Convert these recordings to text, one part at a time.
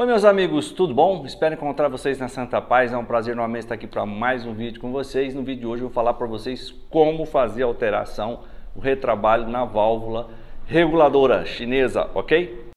Oi meus amigos, tudo bom? Espero encontrar vocês na Santa Paz, é um prazer novamente estar aqui para mais um vídeo com vocês. No vídeo de hoje eu vou falar para vocês como fazer a alteração, o retrabalho na válvula reguladora chinesa, ok?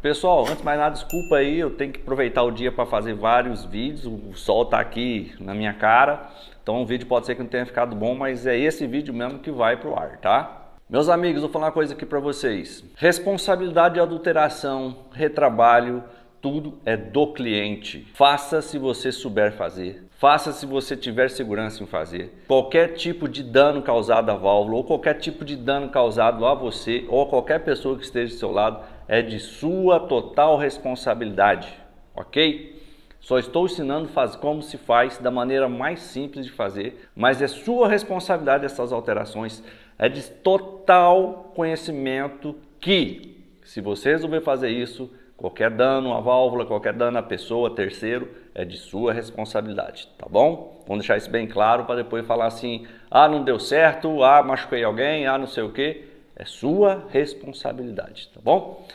Pessoal, antes de mais nada, desculpa aí, eu tenho que aproveitar o dia para fazer vários vídeos, o sol tá aqui na minha cara, então o vídeo pode ser que não tenha ficado bom, mas é esse vídeo mesmo que vai pro ar, tá? Meus amigos, vou falar uma coisa aqui para vocês, responsabilidade de adulteração, retrabalho, tudo é do cliente. Faça se você souber fazer, faça se você tiver segurança em fazer. Qualquer tipo de dano causado à válvula ou qualquer tipo de dano causado a você ou a qualquer pessoa que esteja do seu lado é de sua total responsabilidade, ok? Só estou ensinando como se faz da maneira mais simples de fazer, mas é sua responsabilidade essas alterações, é de total conhecimento que se você resolver fazer isso, qualquer dano à válvula, qualquer dano à pessoa, terceiro, é de sua responsabilidade, tá bom? Vamos deixar isso bem claro para depois falar assim, ah, não deu certo, ah, machuquei alguém, ah, não sei o quê. É sua responsabilidade, tá bom?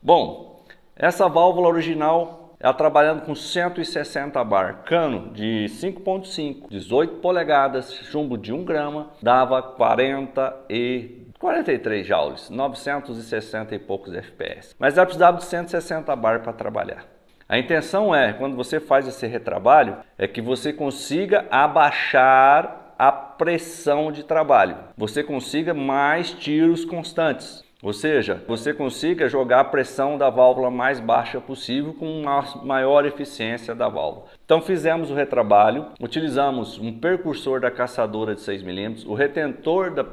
Bom, essa válvula original, ela trabalhando com 160 bar, cano de 5.5, 18 polegadas, chumbo de 1 grama, dava 43 joules, 960 e poucos FPS, mas ela precisava de 160 bar para trabalhar. A intenção é, quando você faz esse retrabalho, é que você consiga abaixar a pressão de trabalho, você consiga mais tiros constantes, ou seja, você consiga jogar a pressão da válvula mais baixa possível com uma maior eficiência da válvula. Então fizemos o retrabalho, utilizamos um percursor da caçadora de 6 mm, o retentor do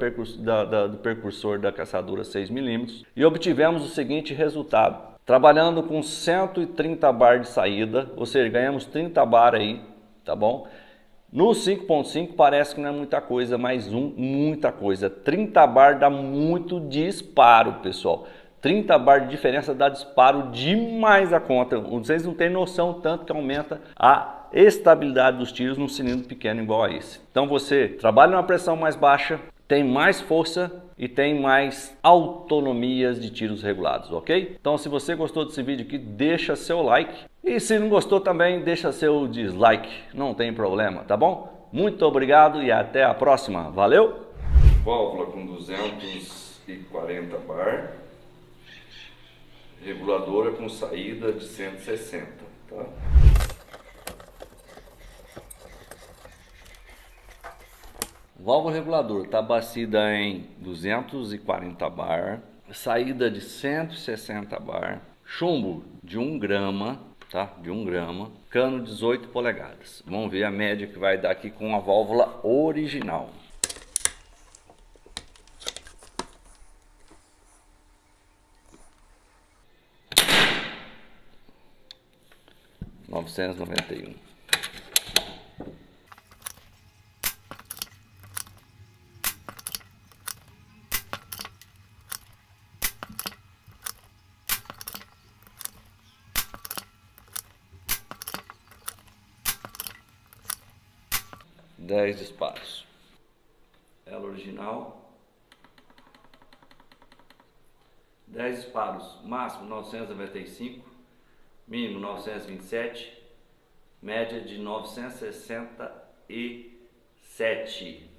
percursor da caçadora 6 mm e obtivemos o seguinte resultado. Trabalhando com 130 bar de saída, ou seja, ganhamos 30 bar aí, tá bom? No 5.5 parece que não é muita coisa, mas muita coisa. 30 bar dá muito disparo, pessoal. 30 bar de diferença dá disparo demais a conta. Vocês não têm noção tanto que aumenta a estabilidade dos tiros num cilindro pequeno igual a esse. Então você trabalha numa pressão mais baixa, tem mais força e tem mais autonomias de tiros regulados, ok? Então se você gostou desse vídeo aqui, deixa seu like. E se não gostou também, deixa seu dislike, não tem problema, tá bom? Muito obrigado e até a próxima, valeu! Válvula com 240 bar, reguladora com saída de 160, tá? Válvula reguladora está abastecida em 240 bar, saída de 160 bar, chumbo de 1 grama. Tá? De 1 grama, cano 18 polegadas. Vamos ver a média que vai dar aqui com a válvula original. R$ 991. Disparos. Ela original. 10 disparos. Máximo 995. Mínimo 927. Média de 967.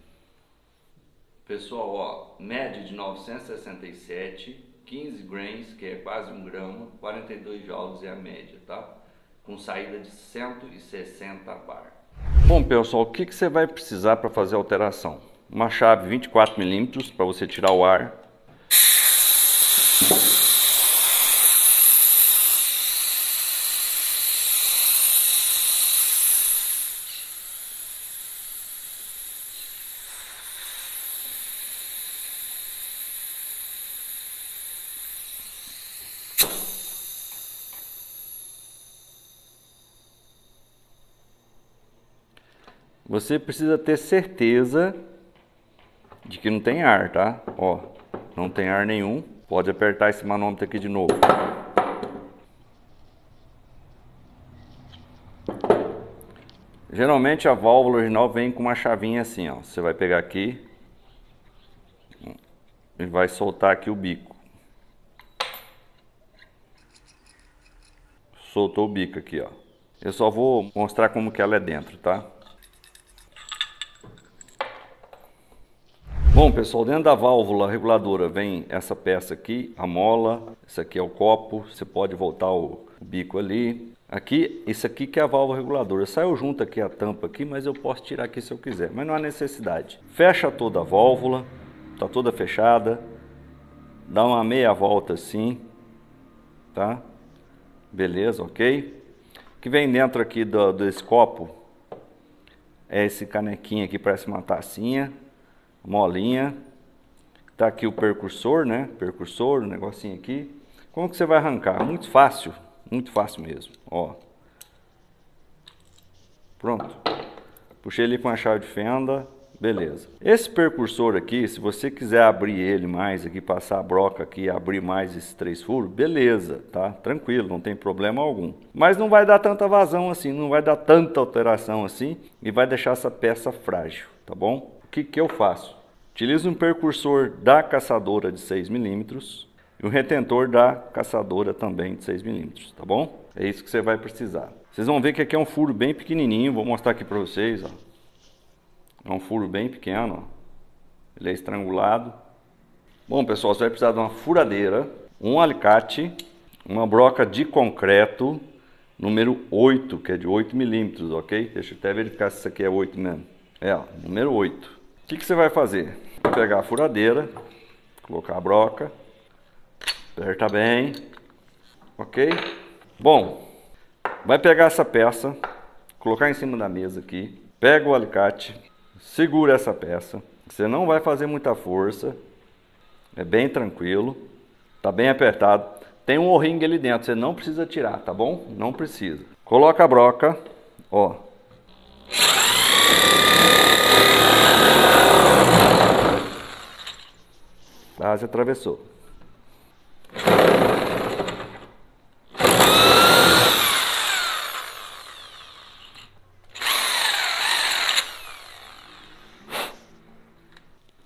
Pessoal, ó. Média de 967. 15 grains, que é quase 1 grama. 42 joules é a média, tá? Com saída de 160 bar. Bom pessoal, o que você vai precisar para fazer a alteração? Uma chave 24 mm para você tirar o ar. Você precisa ter certeza de que não tem ar, tá? Ó, não tem ar nenhum. Pode apertar esse manômetro aqui de novo. Geralmente a válvula original vem com uma chavinha assim, ó. Você vai pegar aqui e vai soltar aqui o bico. Soltou o bico aqui, ó. Eu só vou mostrar como que ela é dentro, tá? Bom, pessoal, dentro da válvula reguladora vem essa peça aqui, a mola, isso aqui é o copo, você pode voltar o bico ali. Aqui, isso aqui que é a válvula reguladora. Saiu junto aqui a tampa aqui, mas eu posso tirar aqui se eu quiser, mas não há necessidade. Fecha toda a válvula, tá toda fechada, dá uma meia volta assim, tá? Beleza, ok? O que vem dentro aqui desse copo é esse canequinho aqui, parece uma tacinha. Molinha, tá aqui o percursor, né? Percursor, um negocinho aqui. Como que você vai arrancar? Muito fácil mesmo, ó. Pronto. Puxei ele com a chave de fenda, beleza. Esse percursor aqui, se você quiser abrir ele mais aqui, passar a broca aqui, abrir mais esses três furos, beleza, tá? Tranquilo, não tem problema algum. Mas não vai dar tanta vazão assim, não vai dar tanta alteração assim e vai deixar essa peça frágil, tá bom? O que eu faço? Utilizo um percursor da caçadora de 6 mm e um retentor da caçadora também de 6 mm, tá bom? É isso que você vai precisar. Vocês vão ver que aqui é um furo bem pequenininho, vou mostrar aqui para vocês, ó. É um furo bem pequeno, ó. Ele é estrangulado. Bom, pessoal, você vai precisar de uma furadeira, um alicate, uma broca de concreto número 8, que é de 8 mm, ok? Deixa eu até verificar se isso aqui é 8 mesmo. É, ó, número 8. O que você vai fazer? Vou pegar a furadeira, colocar a broca, aperta bem, ok? Bom, vai pegar essa peça, colocar em cima da mesa aqui, pega o alicate, segura essa peça, você não vai fazer muita força, é bem tranquilo, tá bem apertado, tem um o-ring ali dentro, você não precisa tirar, tá bom? Não precisa. Coloca a broca, ó. Quase atravessou.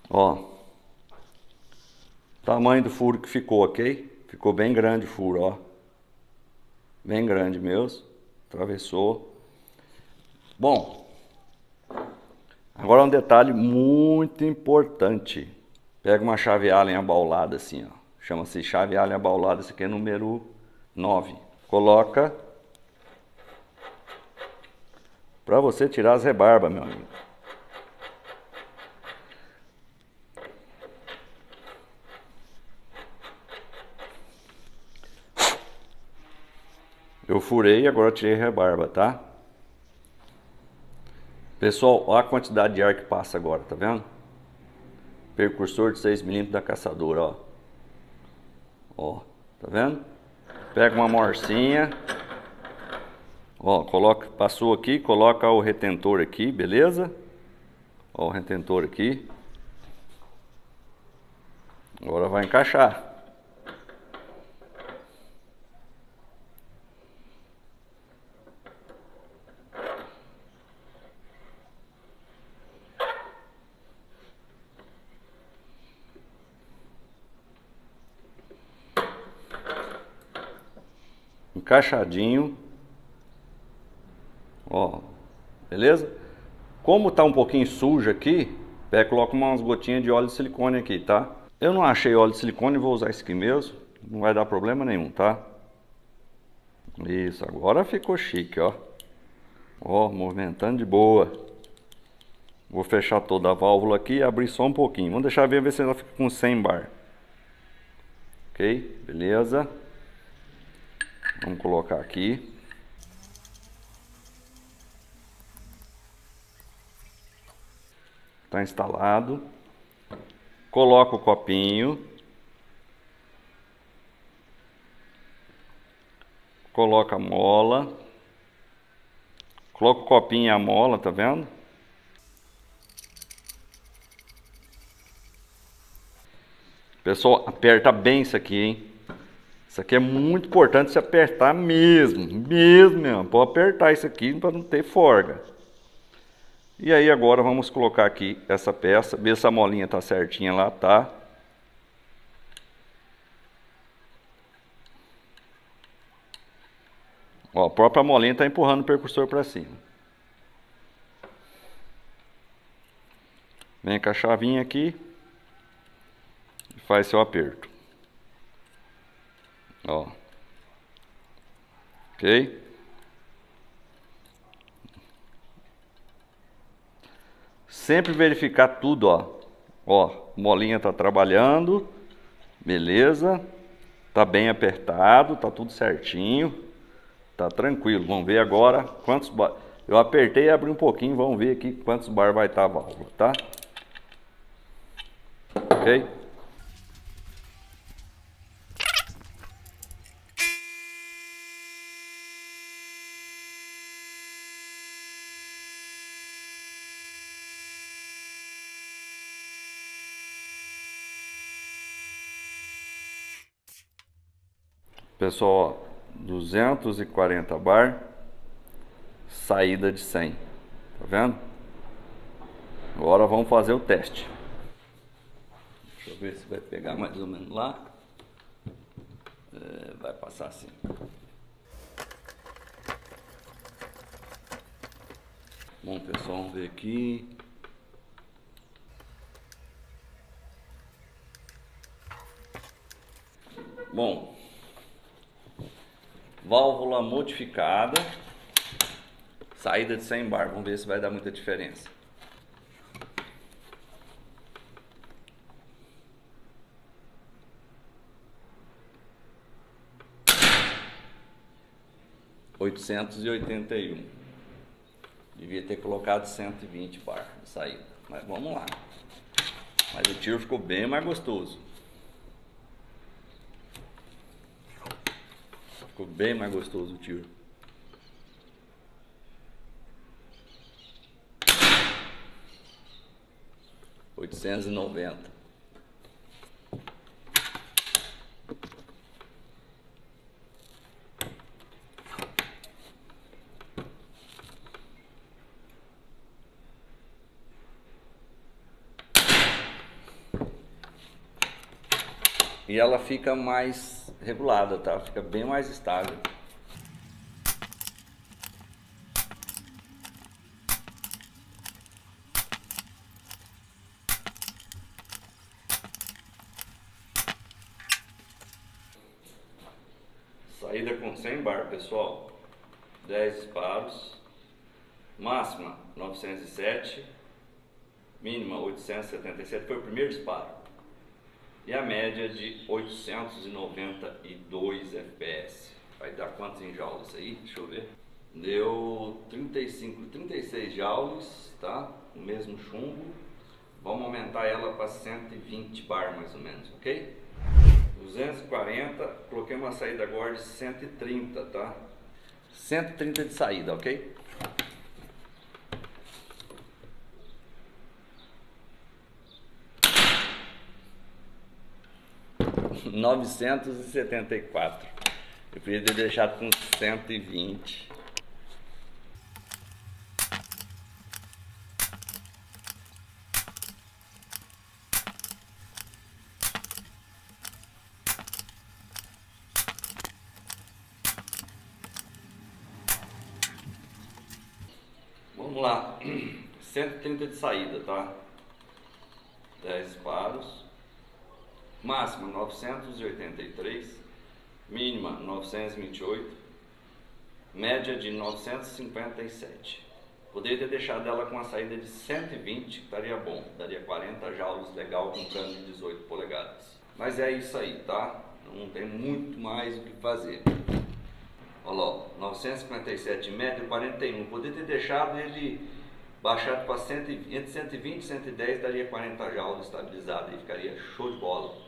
Ó, tamanho do furo que ficou, ok? Ficou bem grande o furo, ó. Bem grande mesmo. Atravessou. Bom, agora um detalhe muito importante. Pega uma chave Allen abaulada assim, ó. Chama-se chave Allen abaulada, esse aqui é número 9. Coloca para você tirar as rebarbas, meu amigo. Eu furei e agora tirei a rebarba, tá? Pessoal, olha a quantidade de ar que passa agora, tá vendo? Percursor de 6 mm da caçadora, ó. Ó, tá vendo? Pega uma morcinha. Ó, coloca, passou aqui, coloca o retentor aqui, beleza? Ó, o retentor aqui. Agora vai encaixar. Encaixadinho, ó, beleza? Como tá um pouquinho sujo aqui, pega, coloca umas gotinhas de óleo de silicone aqui, tá? Eu não achei óleo de silicone, vou usar esse aqui mesmo, não vai dar problema nenhum, tá? Isso, agora ficou chique, ó. Ó, movimentando de boa. Vou fechar toda a válvula aqui e abrir só um pouquinho. Vamos deixar ver se ela fica com 100 bar. Ok, beleza? Vamos colocar aqui. Tá instalado. Coloca o copinho. Coloca a mola. Coloca o copinho e a mola, tá vendo? Pessoal, aperta bem isso aqui, hein? Isso aqui é muito importante, se apertar mesmo, mesmo. Pode apertar isso aqui para não ter forga. E aí agora vamos colocar aqui essa peça, ver se a molinha tá certinha lá, tá? Ó, a própria molinha tá empurrando o percursor para cima. Vem com a chavinha aqui e faz seu aperto. Ó. Ok? Sempre verificar tudo, ó. Ó, molinha tá trabalhando. Beleza. Tá bem apertado, tá tudo certinho. Tá tranquilo. Vamos ver agora quantos bar... Eu apertei e abri um pouquinho, vamos ver aqui quantos bar vai estar a válvula, tá? Ok? Pessoal, ó, 240 bar, saída de 100, tá vendo? Agora vamos fazer o teste. Deixa eu ver se vai pegar mais ou menos lá. É, vai passar assim. Bom, pessoal, vamos ver aqui. Bom. Válvula modificada, saída de 100 bar, vamos ver se vai dar muita diferença. R$881. Devia ter colocado 120 bar de saída, mas vamos lá. Mas o tiro ficou bem mais gostoso. Ficou bem mais gostoso o tiro. R$890. E ela fica mais regulada, tá? Fica bem mais estável. Saída com 100 bar, pessoal. 10 disparos. Máxima 907. Mínima 877. Foi o primeiro disparo. E a média de 892 FPS. Vai dar quantos em joules aí? Deixa eu ver. Deu 36 joules, tá? O mesmo chumbo. Vamos aumentar ela para 120 bar mais ou menos, ok? 240, coloquei uma saída agora de 130, tá? 130 de saída, ok? R$974. Eu podia ter deixado com 120. Vamos lá. 130 de saída, tá? 10 disparos. Máxima 983, mínima 928, média de 957. Poderia ter deixado ela com a saída de 120, estaria bom, daria 40 joules legal com cano de 18 polegadas. Mas é isso aí, tá? Não tem muito mais o que fazer. Olha lá, 957 média, 41. Poderia ter deixado ele baixado para entre 120 e 110, daria 40 joules estabilizado e ficaria show de bola.